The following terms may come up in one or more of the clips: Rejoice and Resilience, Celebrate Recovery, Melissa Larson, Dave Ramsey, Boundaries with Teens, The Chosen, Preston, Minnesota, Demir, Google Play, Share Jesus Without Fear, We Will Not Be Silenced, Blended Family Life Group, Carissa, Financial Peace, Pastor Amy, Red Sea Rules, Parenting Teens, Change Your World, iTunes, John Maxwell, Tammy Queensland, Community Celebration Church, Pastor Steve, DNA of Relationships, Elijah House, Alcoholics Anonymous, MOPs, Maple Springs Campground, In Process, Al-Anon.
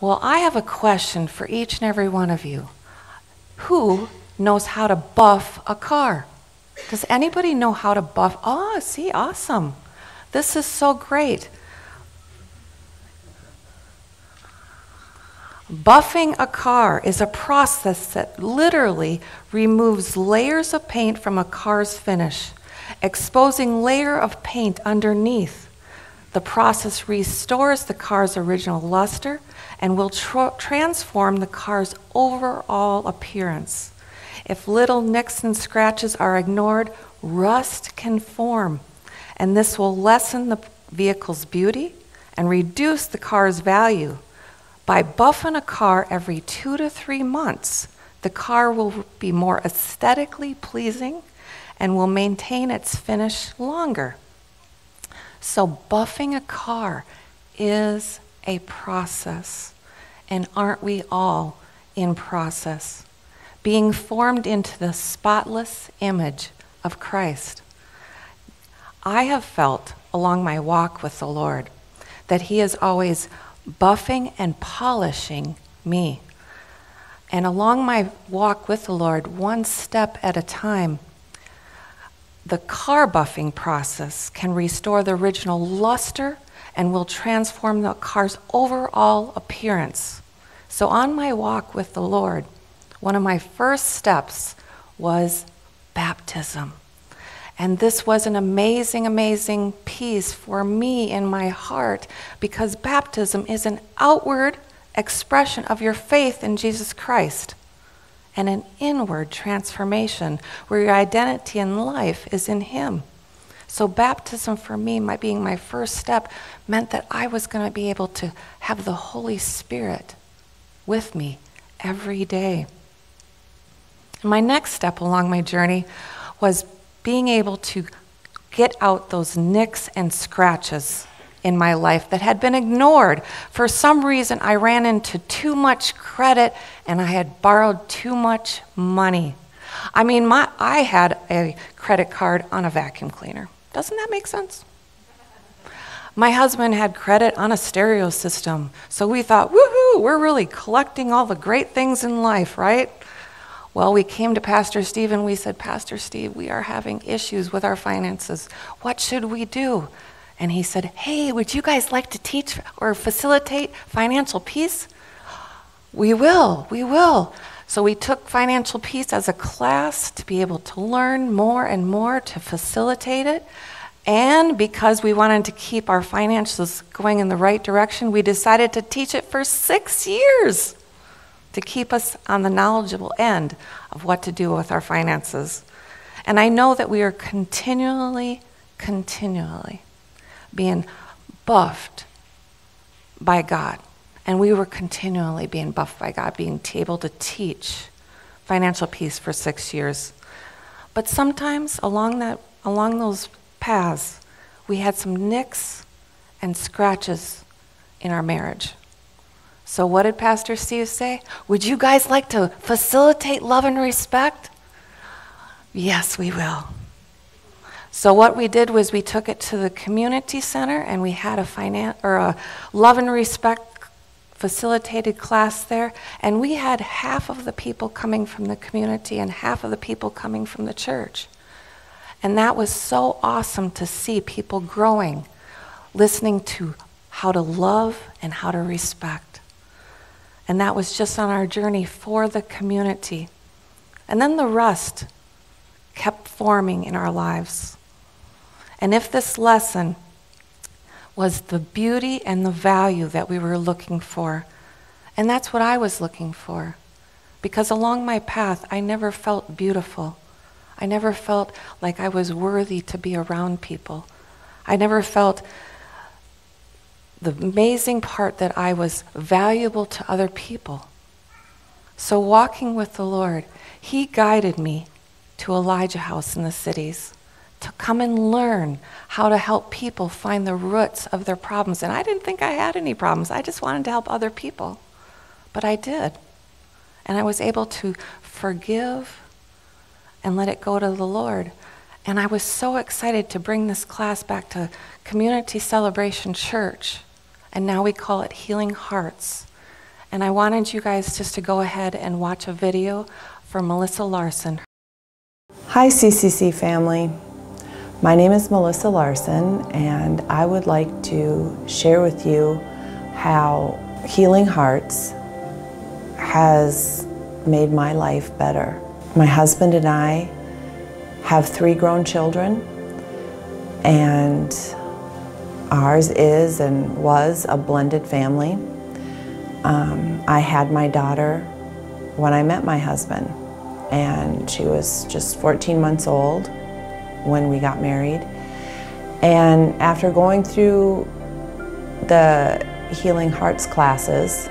Well, I have a question for each and every one of you. Who knows how to buff a car? Does anybody know how to buff? Oh, see, awesome. This is so great. Buffing a car is a process that literally removes layers of paint from a car's finish, exposing layer of paint underneath. The process restores the car's original luster and will transform the car's overall appearance. If little nicks and scratches are ignored, rust can form, and this will lessen the vehicle's beauty and reduce the car's value. By buffing a car every 2 to 3 months, the car will be more aesthetically pleasing and will maintain its finish longer. So buffing a car is a process, and aren't we all in process? Being formed into the spotless image of Christ. I have felt along my walk with the Lord that He is always buffing and polishing me. And along my walk with the Lord, one step at a time, the car buffing process can restore the original luster and will transform the car's overall appearance. So on my walk with the Lord, one of my first steps was baptism. And this was an amazing, amazing piece for me in my heart, because baptism is an outward expression of your faith in Jesus Christ and an inward transformation where your identity in life is in Him. So baptism for me, being my first step, meant that I was going to be able to have the Holy Spirit with me every day. And my next step along my journey was being able to get out those nicks and scratches in my life that had been ignored. For some reason, I ran into too much credit and I had borrowed too much money. I mean, I had a credit card on a vacuum cleaner. Doesn't that make sense? My husband had credit on a stereo system, so we thought, woohoo, we're really collecting all the great things in life, right? Well, we came to Pastor Steve and we said, Pastor Steve, we are having issues with our finances. What should we do? And he said, hey, would you guys like to teach or facilitate Financial Peace? We will, we will. So we took Financial Peace as a class to be able to learn more and more to facilitate it. And because we wanted to keep our finances going in the right direction, we decided to teach it for 6 years. To keep us on the knowledgeable end of what to do with our finances. And I know that we are continually being buffed by God. And we were continually being buffed by God, being able to teach Financial Peace for 6 years. But sometimes along those paths, we had some nicks and scratches in our marriage. So what did Pastor Steve say? Would you guys like to facilitate love and respect? Yes, we will. So what we did was we took it to the community center and we had a love and respect facilitated class there. And we had half of the people coming from the community and half of the people coming from the church. And that was so awesome to see people growing, listening to how to love and how to respect. And that was just on our journey for the community. And then the rust kept forming in our lives. And if this lesson was the beauty and the value that we were looking for, and that's what I was looking for, because along my path, I never felt beautiful. I never felt like I was worthy to be around people. I never felt the amazing part that I was valuable to other people. So walking with the Lord, He guided me to Elijah House in the cities to come and learn how to help people find the roots of their problems. And I didn't think I had any problems. I just wanted to help other people. But I did. And I was able to forgive and let it go to the Lord. And I was so excited to bring this class back to Community Celebration Church. And now we call it Healing Hearts. And I wanted you guys just to go ahead and watch a video for Melissa Larson. Hi, CCC family. My name is Melissa Larson, and I would like to share with you how Healing Hearts has made my life better. My husband and I have 3 grown children, and ours is and was a blended family. I had my daughter when I met my husband, and she was just 14 months old when we got married. And after going through the Healing Hearts classes,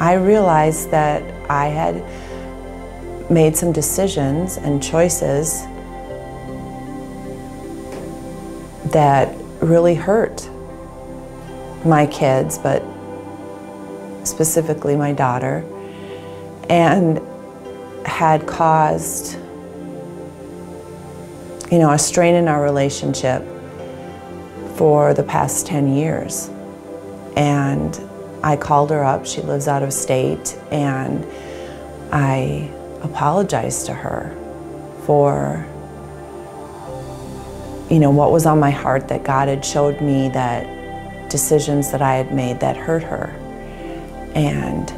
I realized that I had made some decisions and choices that really hurt my kids, but specifically my daughter, and had caused, you know, a strain in our relationship for the past 10 years. And I called her up, she lives out of state, and I apologized to her for, you know, what was on my heart, that God had showed me that decisions that I had made that hurt her. And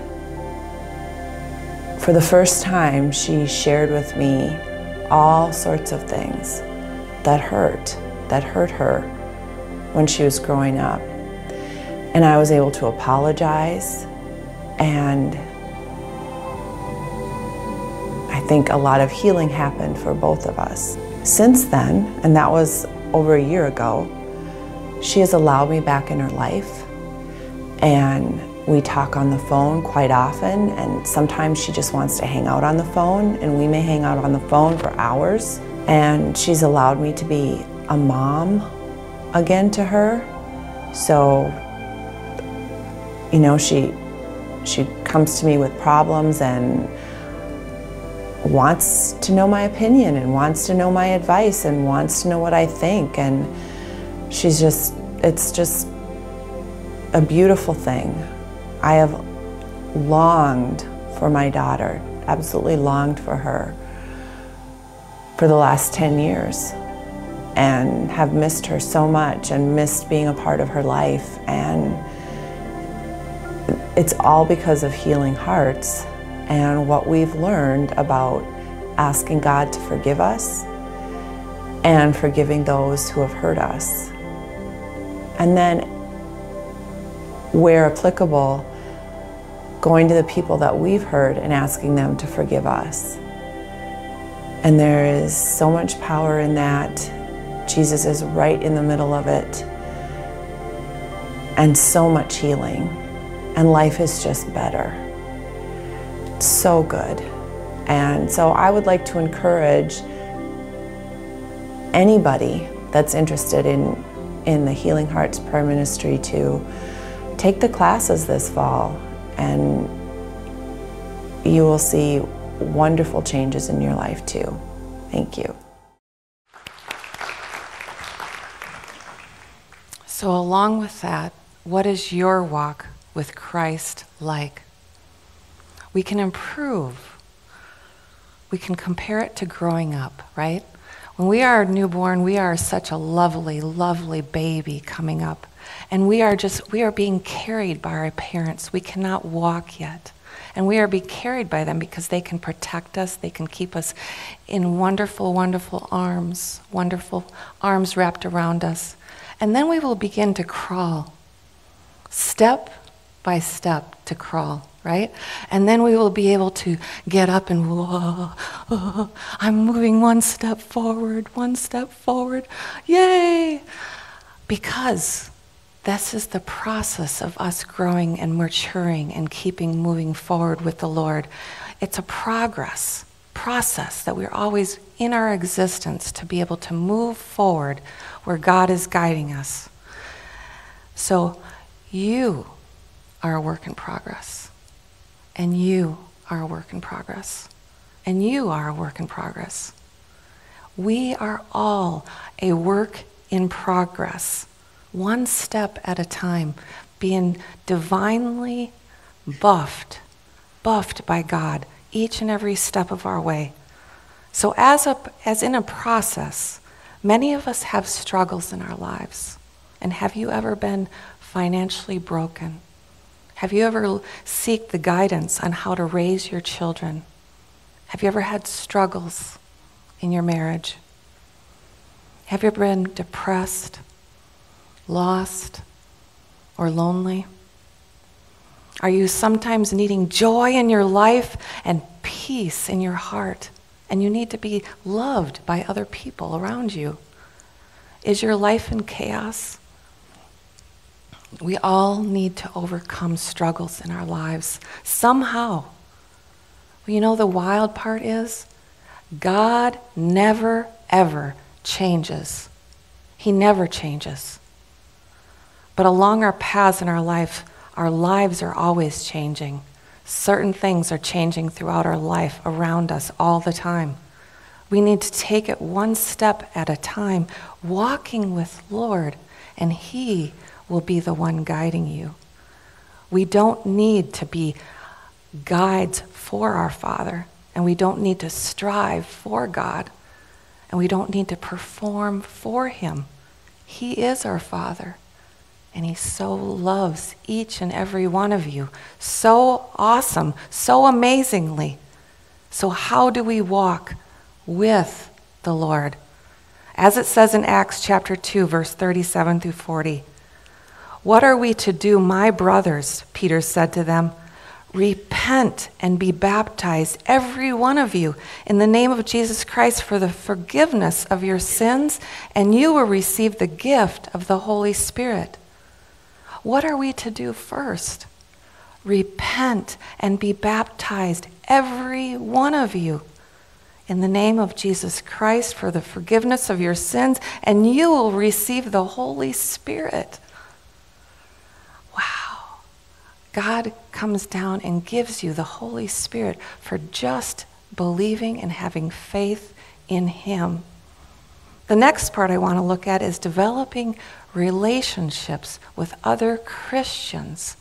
for the first time, she shared with me all sorts of things that hurt her when she was growing up. And I was able to apologize, and I think a lot of healing happened for both of us. Since then, and that was over a year ago, she has allowed me back in her life, and we talk on the phone quite often, and sometimes she just wants to hang out on the phone, and we may hang out on the phone for hours. And she's allowed me to be a mom again to her. So, you know, she comes to me with problems and wants to know my opinion and wants to know my advice and wants to know what I think. And she's just, it's just a beautiful thing. I have longed for my daughter, absolutely longed for her for the last 10 years, and have missed her so much and missed being a part of her life. And it's all because of Healing Hearts and what we've learned about asking God to forgive us and forgiving those who have hurt us. And then, where applicable, going to the people that we've hurt and asking them to forgive us. And there is so much power in that. Jesus is right in the middle of it. And so much healing. And life is just better. So good. And so I would like to encourage anybody that's interested in the Healing Hearts Prayer Ministry to take the classes this fall, and you will see wonderful changes in your life too. Thank you. So along with that, what is your walk with Christ like? We can improve. We can compare it to growing up, right? When we are newborn, we are such a lovely, lovely baby coming up. And we are being carried by our parents. We cannot walk yet. And we are being carried by them because they can protect us. They can keep us in wonderful, wonderful arms wrapped around us. And then we will begin to crawl, step by step to crawl, right? And then we will be able to get up and, whoa, oh, I'm moving one step forward, yay! Because this is the process of us growing and maturing and keeping moving forward with the Lord. It's a process that we're always in our existence to be able to move forward where God is guiding us. So you are a work in progress, and you are a work in progress, and you are a work in progress. We are all a work in progress. One step at a time, being divinely buffed by God each and every step of our way. So as in a process, many of us have struggles in our lives. And have you ever been financially broken? Have you ever sought the guidance on how to raise your children? Have you ever had struggles in your marriage? Have you ever been depressed, lost, or lonely? Are you sometimes needing joy in your life and peace in your heart, and you need to be loved by other people around you? Is your life in chaos? We all need to overcome struggles in our lives somehow. You know, the wild part is God never, ever changes. He never changes. But along our paths in our lives are always changing. Certain things are changing throughout our life around us all the time. We need to take it one step at a time, walking with Lord, and He will be the one guiding you. We don't need to be guides for our Father, and we don't need to strive for God, and we don't need to perform for Him. He is our Father, and He so loves each and every one of you. So awesome, so amazingly. So how do we walk with the Lord? As it says in Acts chapter 2, verse 37 through 40, "What are we to do, my brothers?" Peter said to them. "Repent and be baptized, every one of you, in the name of Jesus Christ for the forgiveness of your sins, and you will receive the gift of the Holy Spirit." What are we to do first? Repent and be baptized, every one of you, in the name of Jesus Christ for the forgiveness of your sins, and you will receive the Holy Spirit. Wow. God comes down and gives you the Holy Spirit for just believing and having faith in Him. The next part I want to look at is developing relationships with other Christians.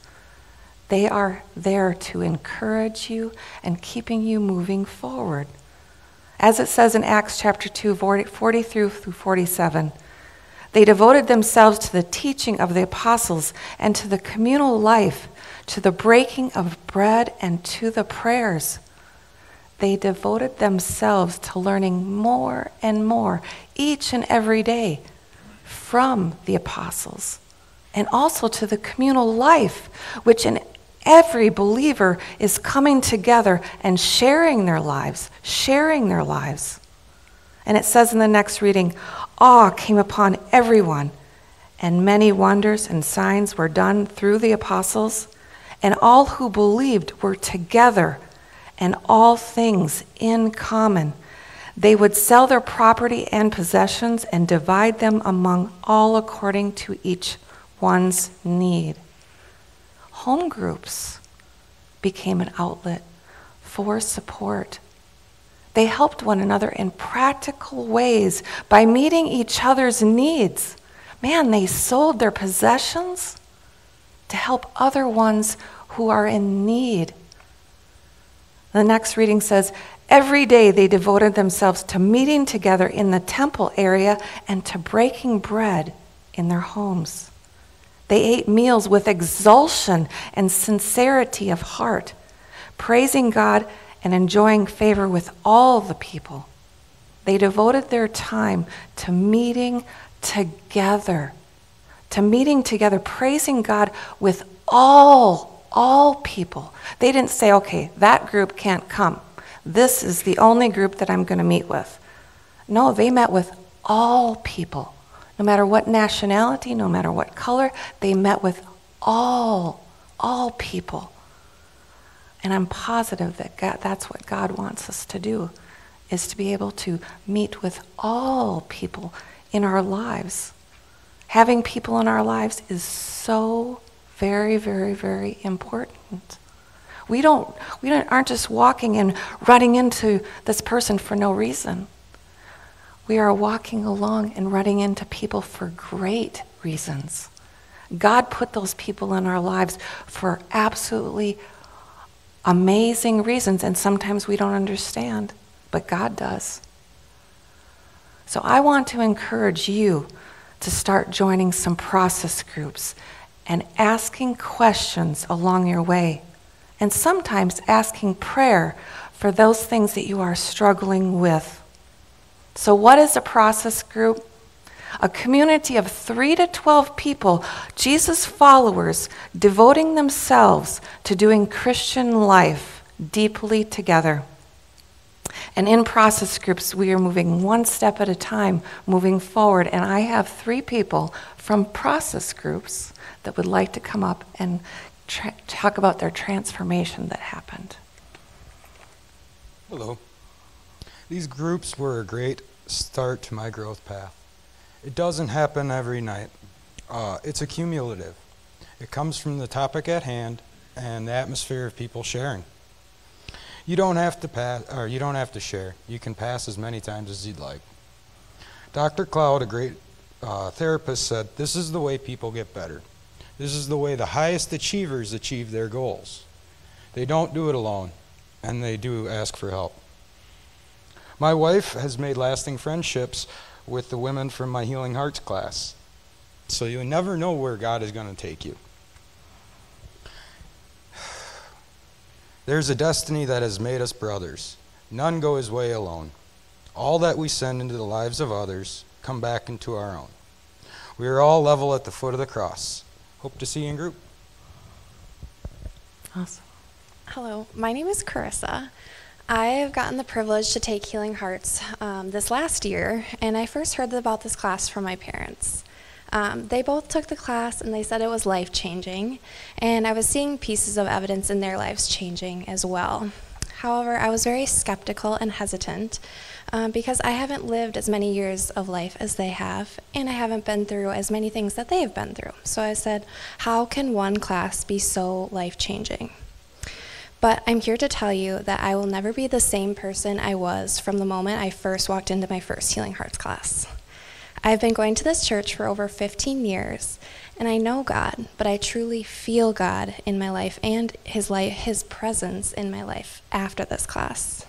They are there to encourage you and keeping you moving forward. As it says in Acts chapter 2, 40 through 47, "They devoted themselves to the teaching of the apostles and to the communal life, to the breaking of bread and to the prayers." They devoted themselves to learning more and more each and every day from the apostles, and also to the communal life, which in every believer is coming together and sharing their lives. And it says in the next reading, "Awe came upon everyone, and many wonders and signs were done through the apostles, and all who believed were together, and all things in common. They would sell their property and possessions and divide them among all according to each one's need." Home groups became an outlet for support. They helped one another in practical ways by meeting each other's needs. Man, they sold their possessions to help other ones who are in need. The next reading says, "Every day they devoted themselves to meeting together in the temple area and to breaking bread in their homes. They ate meals with exultation and sincerity of heart, praising God and enjoying favor with all the people." They devoted their time to meeting together, praising God with all people. They didn't say, "Okay, that group can't come. This is the only group that I'm going to meet with." No, they met with all people. No matter what nationality, no matter what color, they met with all people. And I'm positive that that's what God wants us to do, is to be able to meet with all people in our lives. Having people in our lives is so very, very, very important. We aren't just walking and running into this person for no reason. We are walking along and running into people for great reasons. God put those people in our lives for absolutely amazing reasons, and sometimes we don't understand, but God does. So I want to encourage you to start joining some process groups and asking questions along your way, and sometimes asking prayer for those things that you are struggling with. So what is a process group? A community of 3 to 12 people, Jesus followers, devoting themselves to doing Christian life deeply together. And in process groups, we are moving one step at a time, moving forward. And I have 3 people from process groups that would like to come up and talk about their transformation that happened. Hello. These groups were a great start to my growth path. It doesn't happen every night. It's accumulative. It comes from the topic at hand and the atmosphere of people sharing. You don't have to pass, or you don't have to share. You can pass as many times as you'd like. Dr. Cloud, a great therapist, said, "This is the way people get better. This is the way the highest achievers achieve their goals. They don't do it alone, and they do ask for help." My wife has made lasting friendships with the women from my Healing Hearts class. So you never know where God is going to take you. There's a destiny that has made us brothers. None go his way alone. All that we send into the lives of others come back into our own. We are all level at the foot of the cross. Hope to see you in group. Awesome. Hello, my name is Carissa. I have gotten the privilege to take Healing Hearts this last year, and I first heard about this class from my parents. They both took the class, and they said it was life-changing, and I was seeing pieces of evidence in their lives changing as well. However, I was very skeptical and hesitant because I haven't lived as many years of life as they have, and I haven't been through as many things that they have been through. So I said, how can one class be so life-changing? But I'm here to tell you that I will never be the same person I was from the moment I first walked into my first Healing Hearts class. I've been going to this church for over 15 years, and I know God, but I truly feel God in my life and His presence in my life after this class.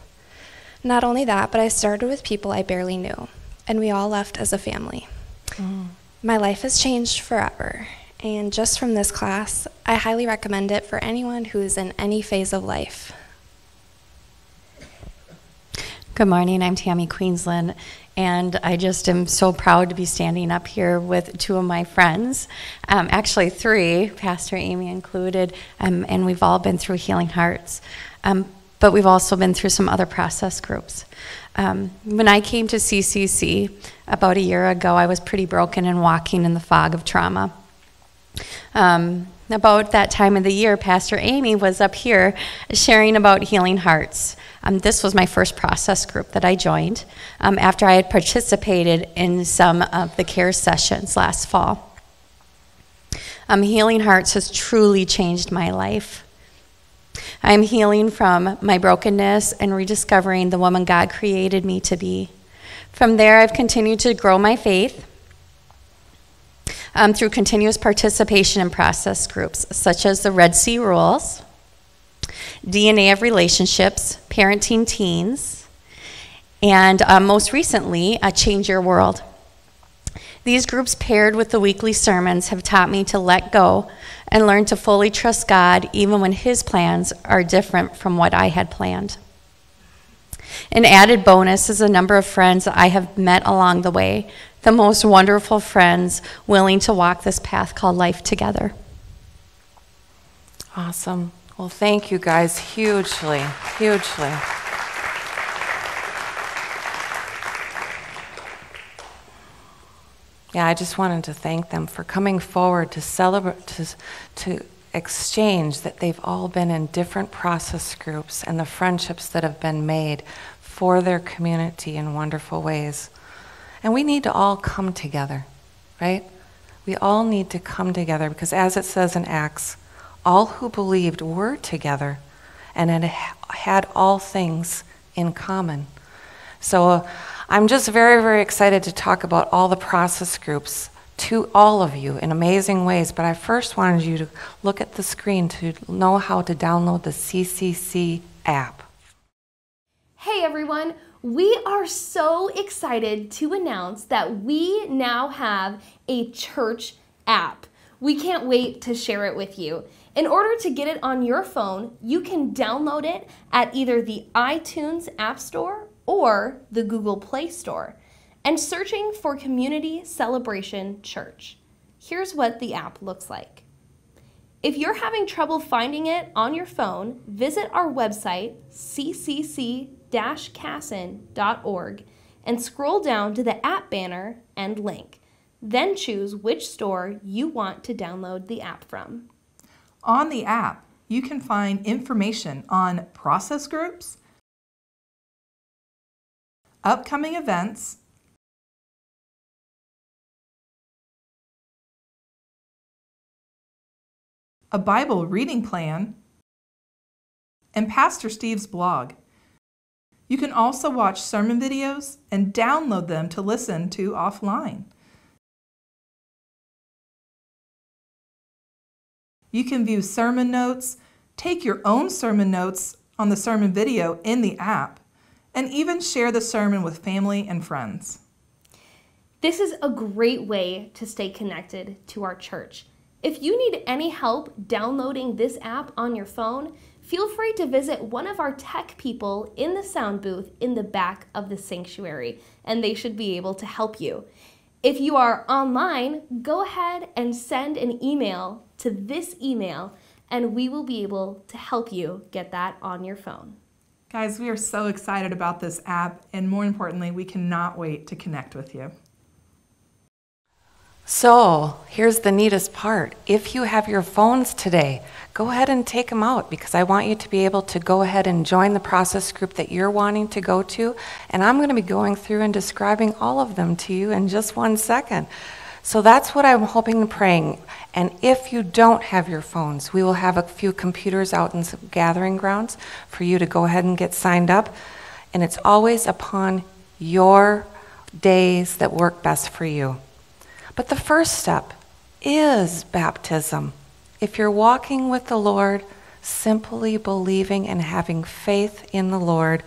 Not only that, but I started with people I barely knew, and we all left as a family. My life has changed forever. And just from this class, I highly recommend it for anyone who is in any phase of life. Good morning, I'm Tammy Queensland, and I just am so proud to be standing up here with 2 of my friends, actually 3, Pastor Amy included, and we've all been through Healing Hearts, but we've also been through some other process groups. When I came to CCC about a year ago, I was pretty broken and walking in the fog of trauma. About that time of the year, Pastor Amy was up here sharing about Healing Hearts. This was my first process group that I joined after I had participated in some of the care sessions last fall. Healing Hearts has truly changed my life. I'm healing from my brokenness and rediscovering the woman God created me to be. From there, I've continued to grow my faith through continuous participation in process groups, such as the Red Sea Rules, DNA of Relationships, Parenting Teens, and most recently, Change Your World. These groups paired with the weekly sermons have taught me to let go and learn to fully trust God even when His plans are different from what I had planned. An added bonus is the number of friends I have met along the way, the most wonderful friends willing to walk this path called life together. Awesome. Well, thank you guys hugely, hugely. Yeah, I just wanted to thank them for coming forward to celebrate, to exchange that they've all been in different process groups and the friendships that have been made for their community in wonderful ways. And we need to all come together, right? We all need to come together because as it says in Acts, all who believed were together and had all things in common. So I'm just very, very excited to talk about all the process groups to all of you in amazing ways, but I first wanted you to look at the screen to know how to download the CCC app. Hey everyone, we are so excited to announce that we now have a church app. We can't wait to share it with you. In order to get it on your phone, you can download it at either the iTunes App Store or the Google Play Store, and searching for Community Celebration Church. Here's what the app looks like. If you're having trouble finding it on your phone, visit our website, ccc-kasson.org, and scroll down to the app banner and link. Then choose which store you want to download the app from. On the app, you can find information on process groups, upcoming events, a Bible reading plan, and Pastor Steve's blog. You can also watch sermon videos and download them to listen to offline. You can view sermon notes, take your own sermon notes on the sermon video in the app, and even share the sermon with family and friends. This is a great way to stay connected to our church. If you need any help downloading this app on your phone, feel free to visit one of our tech people in the sound booth in the back of the sanctuary, and they should be able to help you. If you are online, go ahead and send an email to this email, and we will be able to help you get that on your phone. Guys, we are so excited about this app, and more importantly, we cannot wait to connect with you. So, here's the neatest part. If you have your phones today, go ahead and take them out, because I want you to be able to go ahead and join the process group that you're wanting to go to, and I'm going to be going through and describing all of them to you in just 1 second. So that's what I'm hoping and praying. And if you don't have your phones, we will have a few computers out in some gathering grounds for you to go ahead and get signed up. And it's always upon your days that work best for you. But the first step is baptism. If you're walking with the Lord, simply believing and having faith in the Lord,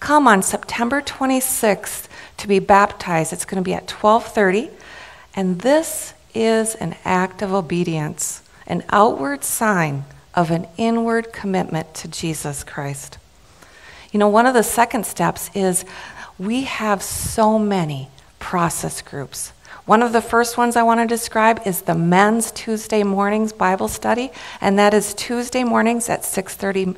come on September 26th to be baptized. It's going to be at 12:30. And this is an act of obedience, an outward sign of an inward commitment to Jesus Christ. You know, one of the second steps is we have so many process groups. One of the first ones I want to describe is the Men's Tuesday Mornings Bible Study, and that is Tuesday mornings at 6:30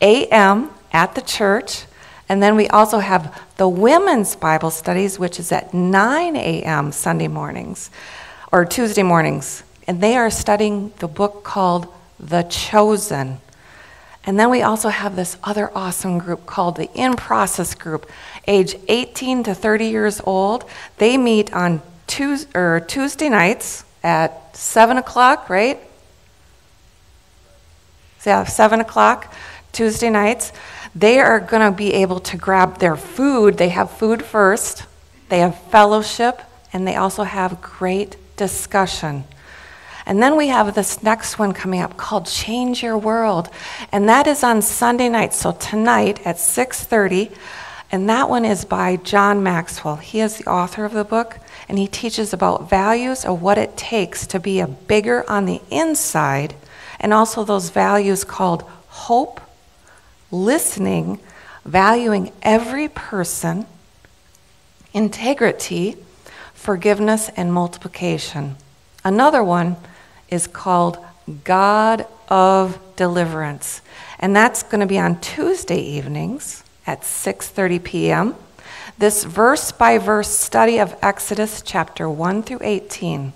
a.m. at the church. And then we also have the Women's Bible Studies, which is at 9 a.m. Sunday mornings, or Tuesday mornings. And they are studying the book called The Chosen. And then we also have this other awesome group called the In Process group, age 18 to 30 years old. They meet on Tuesday nights at 7 o'clock, right? Yeah, 7 o'clock Tuesday nights. They are going to be able to grab their food. They have food first. They have fellowship, and they also have great discussion. And then we have this next one coming up called Change Your World, and that is on Sunday night, so tonight at 6:30, and that one is by John Maxwell. He is the author of the book, and he teaches about values of what it takes to be a bigger on the inside, and also those values called hope, listening, valuing every person, integrity, forgiveness, and multiplication. Another one is called God of Deliverance, and that's going to be on Tuesday evenings at 6:30 p.m. This verse-by-verse study of Exodus chapter 1 through 18.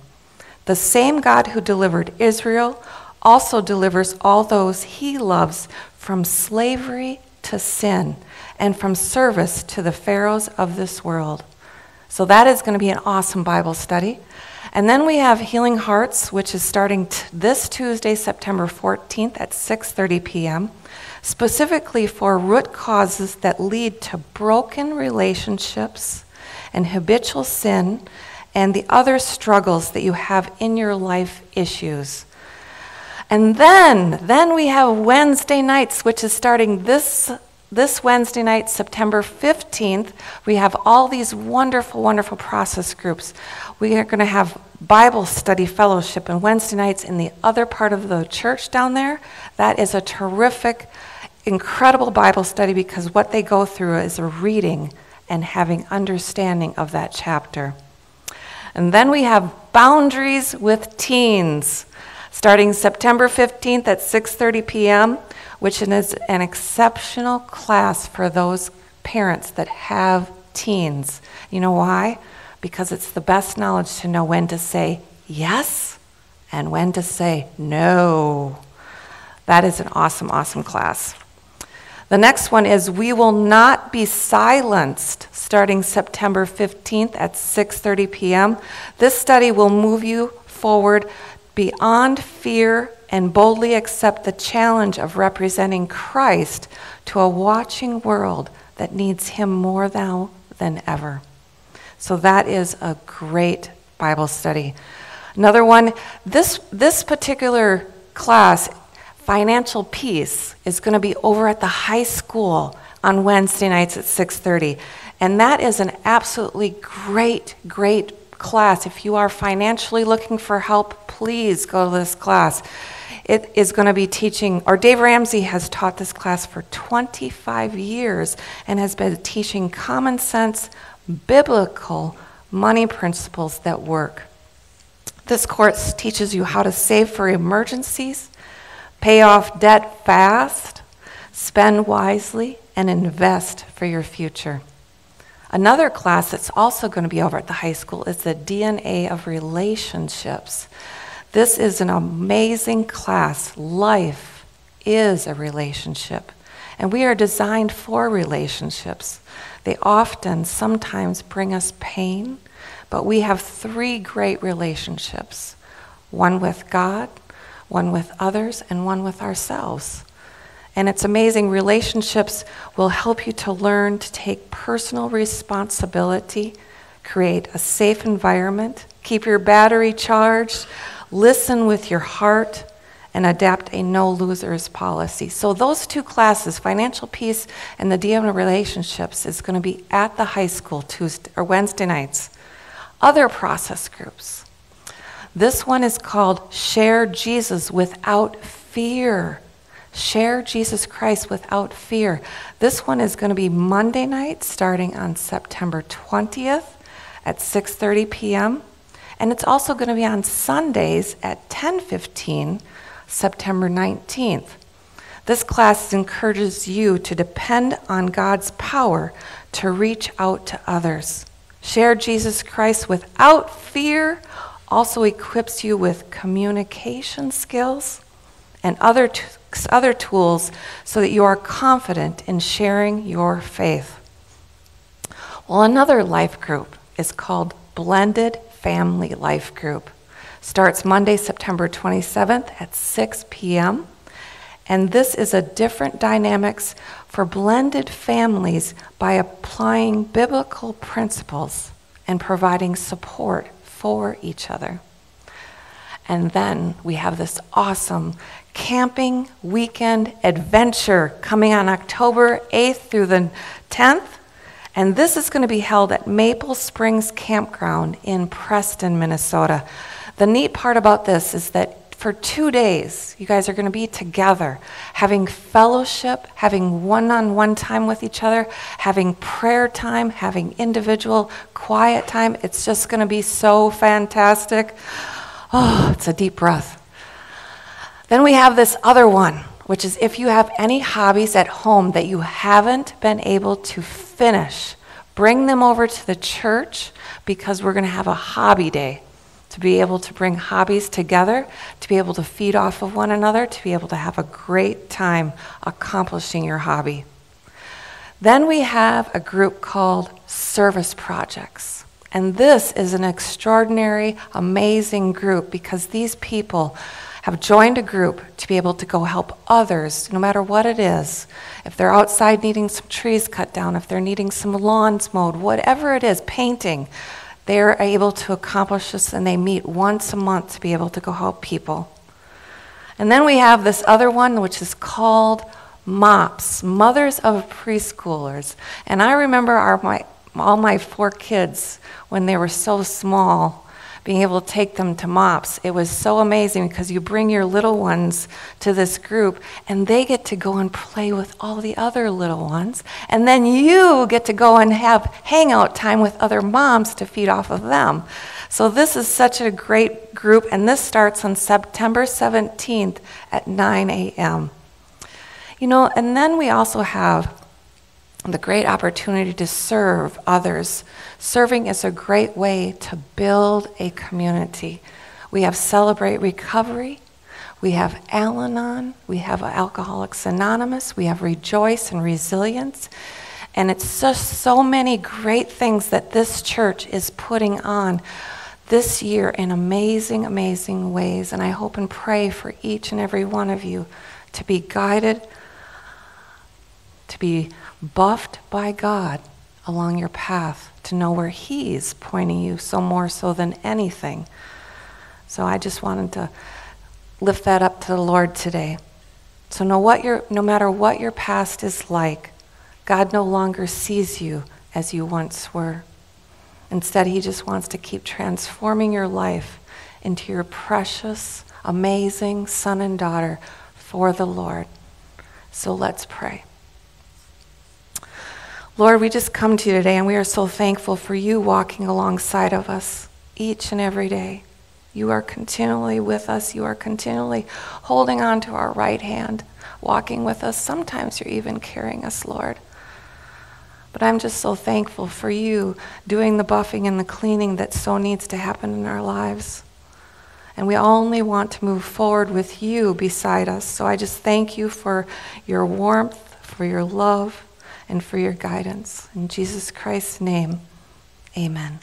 The same God who delivered Israel also delivers all those he loves from slavery to sin and from service to the pharaohs of this world. So that is going to be an awesome Bible study. And then we have Healing Hearts, which is starting this Tuesday, September 14th at 6:30 p.m., specifically for root causes that lead to broken relationships and habitual sin and the other struggles that you have in your life issues. And then we have Wednesday nights, which is starting this Wednesday night, September 15th. We have all these wonderful, wonderful process groups. We are going to have Bible study fellowship on Wednesday nights in the other part of the church down there. That is a terrific, incredible Bible study, because what they go through is a reading and having understanding of that chapter. And then we have Boundaries with Teens, starting September 15th at 6:30 p.m., which is an exceptional class for those parents that have teens. You know why? Because it's the best knowledge to know when to say yes and when to say no. That is an awesome, awesome class. The next one is We Will Not Be Silenced, starting September 15th at 6:30 p.m. This study will move you forward beyond fear and boldly accept the challenge of representing Christ to a watching world that needs him more now than ever. So that is a great Bible study. Another one, this particular class, Financial Peace, is going to be over at the high school on Wednesday nights at 6:30. And that is an absolutely great, great class. If you are financially looking for help, please go to this class. It is going to be teaching, or Dave Ramsey has taught this class for 25 years and has been teaching common sense, biblical money principles that work. This course teaches you how to save for emergencies, pay off debt fast, spend wisely, and invest for your future. Another class that's also going to be over at the high school is the DNA of Relationships. This is an amazing class. Life is a relationship, and we are designed for relationships. They often sometimes bring us pain, but we have three great relationships: one with God, one with others, and one with ourselves. And it's amazing. Relationships will help you to learn to take personal responsibility, create a safe environment, keep your battery charged, listen with your heart, and adapt a no-losers policy. So those two classes, Financial Peace and the DNA of Relationships, is going to be at the high school Tuesday or Wednesday nights. Other process groups. This one is called Share Jesus Without Fear. Share Jesus Christ Without Fear. This one is going to be Monday night, starting on September 20th at 6:30 p.m. And it's also going to be on Sundays at 10:15, September 19th. This class encourages you to depend on God's power to reach out to others. Share Jesus Christ Without Fear also equips you with communication skills and other tools so that you are confident in sharing your faith. Well, another life group is called Blended Family Life Group. Starts Monday, September 27th at 6 p.m. And this is a different dynamics for blended families by applying biblical principles and providing support for each other. And then we have this awesome camping weekend adventure coming on October 8th through the 10th. And this is going to be held at Maple Springs Campground in Preston, Minnesota. The neat part about this is that for 2 days, you guys are going to be together, having fellowship, having one-on-one time with each other, having prayer time, having individual quiet time. It's just going to be so fantastic. Oh, it's a deep breath. Then we have this other one, which is if you have any hobbies at home that you haven't been able to finish, bring them over to the church, because we're going to have a hobby day to be able to bring hobbies together, to be able to feed off of one another, to be able to have a great time accomplishing your hobby. Then we have a group called Service Projects. And this is an extraordinary, amazing group, because these people have joined a group to be able to go help others, no matter what it is. If they're outside needing some trees cut down, if they're needing some lawns mowed, whatever it is, painting, They're able to accomplish this, and they meet once a month to be able to go help people. And then we have this other one, which is called MOPs, Mothers of Preschoolers. And I remember all my four kids, when they were so small, being able to take them to MOPs. It was so amazing because you bring your little ones to this group and they get to go and play with all the other little ones. And then you get to go and have hangout time with other moms to feed off of them. So this is such a great group, and this starts on September 17th at 9 a.m. You know, and then we also have the great opportunity to serve others. Serving is a great way to build a community. We have Celebrate Recovery, we have Al-Anon, we have Alcoholics Anonymous, we have Rejoice and Resilience, and it's just so many great things that this church is putting on this year in amazing, amazing ways, and I hope and pray for each and every one of you to be guided, to be buffed by God along your path, to know where He's pointing you, so more so than anything. So I just wanted to lift that up to the Lord today. So no matter what your past is like, God no longer sees you as you once were. Instead, He just wants to keep transforming your life into your precious, amazing son and daughter for the Lord. So let's pray. Lord, we just come to you today, and we are so thankful for you walking alongside of us each and every day. You are continually with us. You are continually holding on to our right hand, walking with us. Sometimes you're even carrying us, Lord. But I'm just so thankful for you doing the buffing and the cleaning that so needs to happen in our lives. And we only want to move forward with you beside us. So I just thank you for your warmth, for your love, and for your guidance. In Jesus Christ's name, amen.